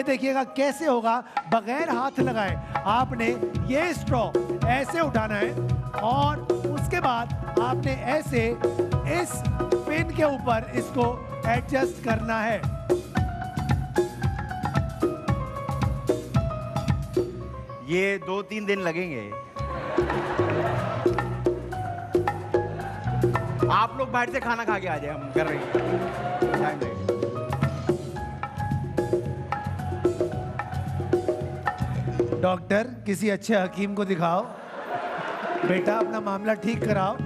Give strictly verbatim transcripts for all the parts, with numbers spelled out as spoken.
ये देखिएगा कैसे होगा बगैर हाथ लगाए। आपने ये स्ट्रॉ ऐसे उठाना है और उसके बाद आपने ऐसे इस पिन के ऊपर इसको एडजस्ट करना है। ये दो तीन दिन लगेंगे। आप लोग बाहर से खाना खा के आ जाए, हम कर रहे हैं टाइम लगेगा। डॉक्टर किसी अच्छे हकीम को दिखाओ, बेटा अपना मामला ठीक कराओ।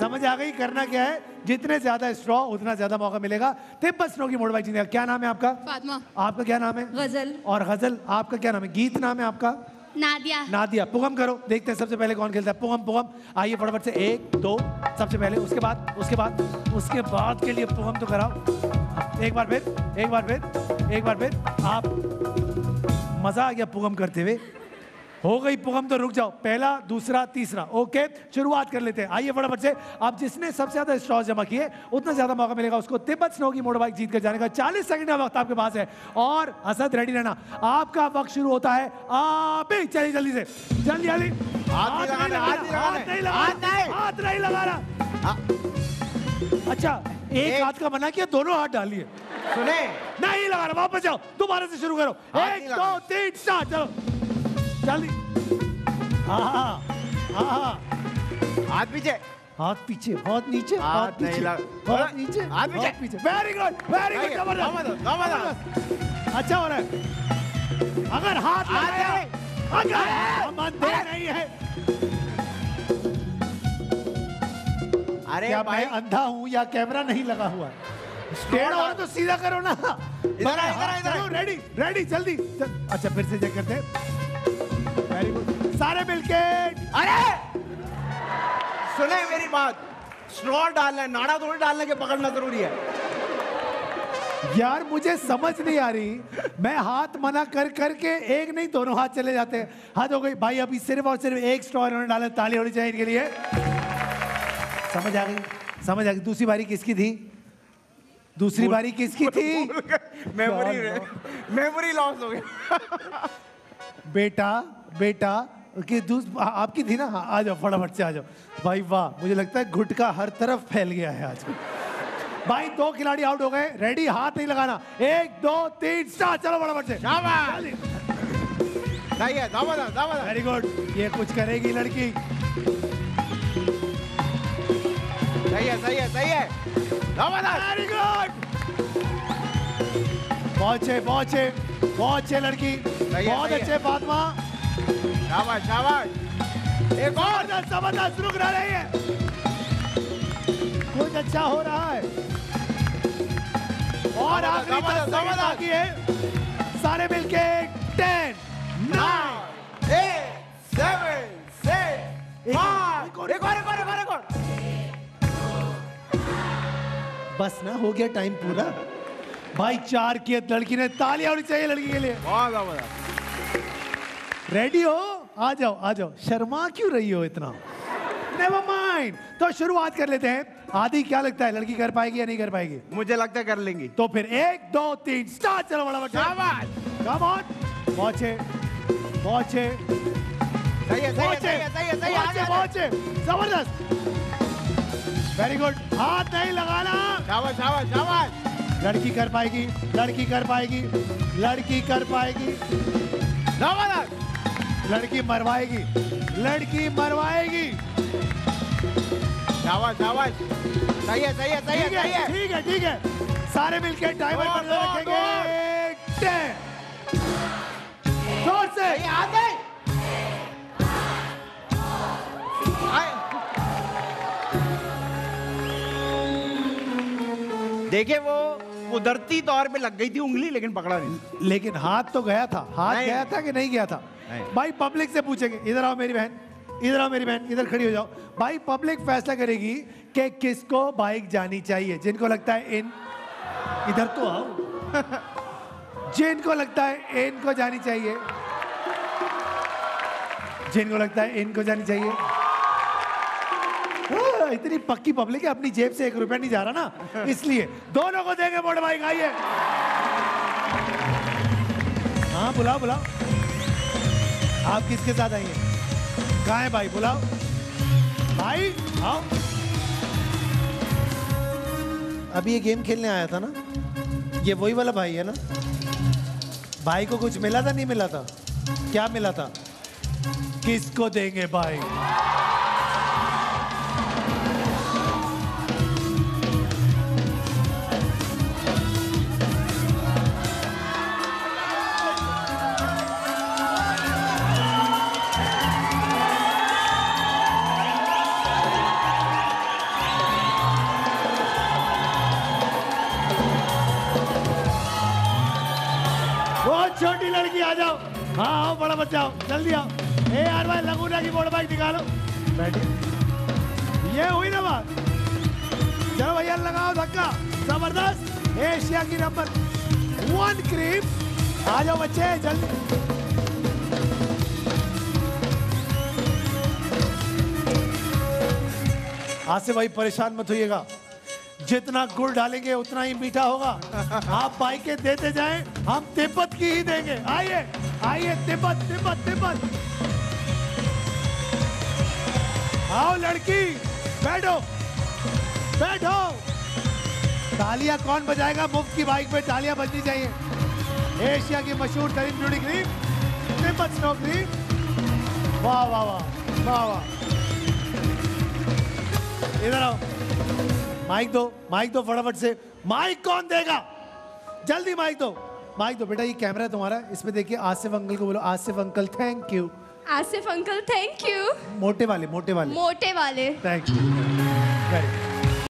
समझ आ गई करना क्या है, जितने ज्यादा स्ट्रॉ उतना ज्यादा मौका मिलेगा। तिब्बत स्नो की मोड़ भाई जी ने, क्या नाम है आपका? फातिमा। आपका क्या नाम है? गजल। और गजल आपका क्या नाम है? गीत नाम है आपका? नादिया। नादिया। पुगम करो, देखते हैं सबसे पहले कौन खेलता है। पुगम पुगम आइए फटाफट से, एक दो सबसे पहले, उसके बाद उसके बाद उसके बाद के लिए पुगम तो कराओ। एक बार फिर एक बार फिर एक बार फिर आप, मजा आ गया पुगम करते हुए। हो गई पुगम तो रुक जाओ, पहला दूसरा तीसरा, ओके शुरुआत कर लेते हैं। आइए फटाफट से, अब जिसने सबसे ज्यादा स्ट्रॉ जमा किए उतना ज्यादा मौका मिलेगा उसको तिब्बत स्नो की मोटर बाइक जीत कर जाने का। चालीस सेकंड का वक्त आपके पास है और असद रेडी रहना, आपका वक्त शुरू होता है आप ही। चलिए जल्दी से जल्दी जल्दी, हाथ नहीं लगा रहा। अच्छा एक हाथ का मना किया, दोनों हाथ डालिए। सुने नहीं लगा रहा, वापस जाओ, दोबारा से शुरू करो। एक दो तीन चार, चलो जल्दी। हाँ हाँ, हाथ पीछे हाथ पीछे बहुत नीचे, हाथ नहीं लगा, बहुत नीचे हाथ पीछे। वेरी गुड वेरी गुड, जबरदस्त, अच्छा हो रहा है। अगर हाथ लगाया, अगर मंदे नहीं है, अरे क्या मैं अंधा हूँ या कैमरा नहीं लगा हुआ है? टेढ़ा हो तो सीधा करो ना। इधर इधर, रेडी रेडी जल्दी। अच्छा फिर से चेक करते हैं, सारे मिलके। अरे सुने मेरी बात, स्ट्रॉ डालना है, नाड़ा थोड़ी डालने के पकड़ना जरूरी है। यार मुझे समझ नहीं आ रही, मैं हाथ मना कर करके एक नहीं दोनों हाथ चले जाते हैं। हाथ हो गई भाई, अभी सिर्फ और सिर्फ एक स्ट्रॉ इन्होंने डाला, ताली होनी चाहिए इनके लिए। समझ आ गई समझ आ गई। दूसरी बारी किसकी थी? दूसरी बारी किसकी थी? मेमोरी लॉस हो गया। बेटा बेटा कि आपकी थी ना। हाँ आ जाओ फटाफट से आ जाओ भाई। वाह मुझे लगता है गुटका हर तरफ फैल गया है आज भाई। दो खिलाड़ी आउट हो गए। रेडी, हाथ नहीं लगाना। एक दो तीन चार, चलो फटाफट से। शाबाश, वेरी गुड। ये कुछ करेगी लड़की। सही है सही है सही है, वेरी गुड। पहुंचे पहुंचे पहुंचे लड़की, बहुत अच्छे फातिमा। शाबाश शाबाश, एक और जबरदस्त, रुक रहा रही है, कुछ अच्छा हो रहा है। और आखिरी तस्वीर बाकी है, सारे मिलके ten nine eight seven six five. बस ना, हो गया टाइम पूरा भाई। चार किए लड़की ने, तालियां होनी चाहिए लड़की के लिए। रेडी हो? आ जाओ आ जाओ, शर्मा क्यों रही हो इतना? Never mind. तो शुरुआत कर लेते हैं। आदि क्या लगता है लड़की कर पाएगी या नहीं कर पाएगी? मुझे लगता है कर लेंगी। तो फिर एक दो तीन स्टार्ट, चलो बड़ा बच्चा। पहुंचे पहुंचे पहुंचे, जबरदस्त, वेरी गुड। हाथ नहीं लगाना। शाबाश शाबाश शाबाश, लड़की कर पाएगी लड़की कर पाएगी लड़की कर पाएगी। लड़की मरवाएगी लड़की मरवाएगी। शाबाश शाबाश, सही है सही है सही है सही है, ठीक है ठीक है। सारे मिलके टाइमर पर रखेंगे टेन। जोर से आ गए। देखिए वो कुदरती तौर पे लग गई थी उंगली, लेकिन पकड़ा नहीं। लेकिन हाथ तो गया था। हाथ गया था कि नहीं गया था? नहीं। भाई पब्लिक से पूछेंगे, इधर आओ मेरी बहन, इधर आओ मेरी बहन, इधर खड़ी हो जाओ। भाई पब्लिक फैसला करेगी कि किसको बाइक जानी चाहिए। जिनको लगता है इन, इधर तो आओ। जिनको लगता है इनको जानी चाहिए, जिनको लगता है इनको जानी चाहिए। इतनी पक्की पब्लिक है, अपनी जेब से एक रुपया नहीं जा रहा ना, इसलिए दोनों को देंगे मोड़ भाई। आइए हाँ बुलाओ बुलाओ। आप किसके साथ आइए? कहाँ है भाई? बुलाओ भाई आओ। अभी ये गेम खेलने आया था ना, ये वही वाला भाई है ना? भाई को कुछ मिला था? नहीं मिला था? क्या मिला था? किसको देंगे भाई? छोटी लड़की आ जाओ। हाँ आओ, बड़ा बच्चा आओ, जल्दी आओ। ए यार भाई लगूना की मोड़ बाइक निकालो। ये हुई ना बात। चलो भैया लगाओ धक्का जबरदस्त। एशिया की नंबर वन क्रीम आ जाओ बच्चे जल्दी। आज से भाई परेशान मत होइएगा, जितना गुड़ डालेंगे उतना ही मीठा होगा। आप बाइकें देते जाएं, हम तिब्बत की ही देंगे। आइए आइए तिब्बत तिब्बत तिब्बत। आओ लड़की बैठो बैठो। तालियां कौन बजाएगा? मुफ्त की बाइक पे तालियां बजनी चाहिए। एशिया की मशहूर तरीन beauty cream Tibet snow cream. वाह वाह वाह वाह वाह। इधर आओ, माइक दो माइक दो फटाफट से। माइक कौन देगा? जल्दी माइक दो माइक दो। बेटा ये कैमरा तुम्हारा, इसमें देखिए। आसिफ अंकल को बोलो, Asif uncle thank you. Asif uncle thank you. मोटे वाले मोटे वाले मोटे वाले थैंक यू।